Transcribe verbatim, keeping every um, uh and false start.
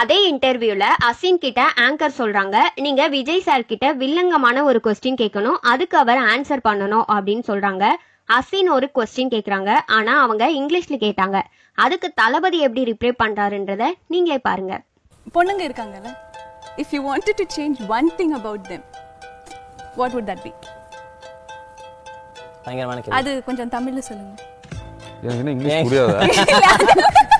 அதே இன்டர்வியூல அசின் கிட்ட ஆங்கர் சொல்றாங்க, நீங்க விஜய் சார் கிட்ட வில்லங்கமான ஒரு கொஸ்டின் கேட்கணும், அதுக்கு அவர் ஆன்சர் பண்ணணும் அப்படின்னு சொல்றாங்க. அசின் ஒரு கொஸ்டின் கேட்கறாங்க, ஆனா அவங்க இங்கிலீஷ்ல கேட்டாங்க. அதுக்கு தளபதி எப்படி ரிப்ளை பண்றாருன்றத நீங்களே பாருங்க. பொண்ணுங்க இருக்காங்கல்ல, if you wanted to change one thing about them, what would that be? பயங்கரமான கேள்வி. அது கொஞ்சம் தமிழ்ல சொல்லுங்க. எனக்கு இங்கிலீஷ் புரியாதா?